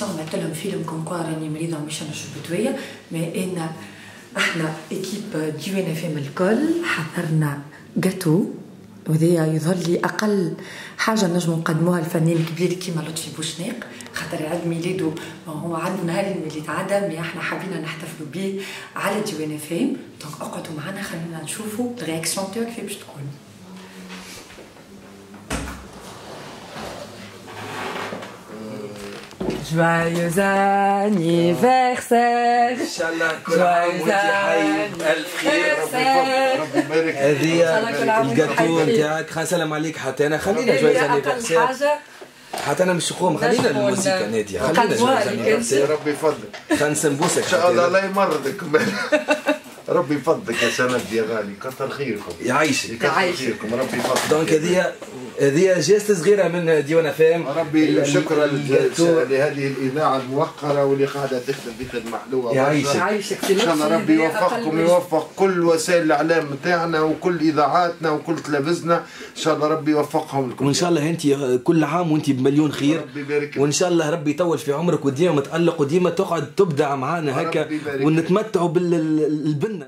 ديسيون عملت لهم فيلم كوم كوا راني مريضه ومش نشرب ادويه، مي انا احنا ايكيب ديوينا فيم الكل حضرنا جاتو، وهذايا يظهر لي اقل حاجه نجمو نقدموها لفنان كبير كيما لطفي بوشناق، خاطر عيد ميلاده هو عنده نهار الميلاد عدا، مي احنا حبينا نحتفلوا بيه على ديوينا فيم، دونك اقعدوا معنا خلينا نشوفوا الرياكسيون تاعك كيفاش تكون. Joyeux anniversaire. Inch'Allah, كل عام وانت حي، ألف خير، ربي يبارك. هذه الجاتو نتاعك، سلام عليك حتى أنا، خلينا جويز انيفرسير. حتى أنا مش خوم، خلينا الموسيقى نادية، خلينا جويز انيفرسير. ربي يفضلك. خنسن بوسك. إن شاء الله لا يمرضك. ربي يفضلك يا سند يا غالي، كثر خيركم. يعيشك. كثر خيركم، ربي يفضلك. دونك هذه جيست صغيره من ديونا فيم. ربي شكرا لهذه الاذاعه الموقره واللي قاعده تخدم بخدمه حلوه. يعيشك ان شاء الله، ربي يوفقكم ويوفق كل وسائل الاعلام نتاعنا وكل اذاعاتنا وكل تلفزنا، ان شاء الله ربي يوفقهم لكم. وان شاء الله انت كل عام وانت بمليون خير، وان شاء الله ربي يطول في عمرك وديما متالق وديما تقعد تبدع معانا هكا ونتمتعوا بالبنه.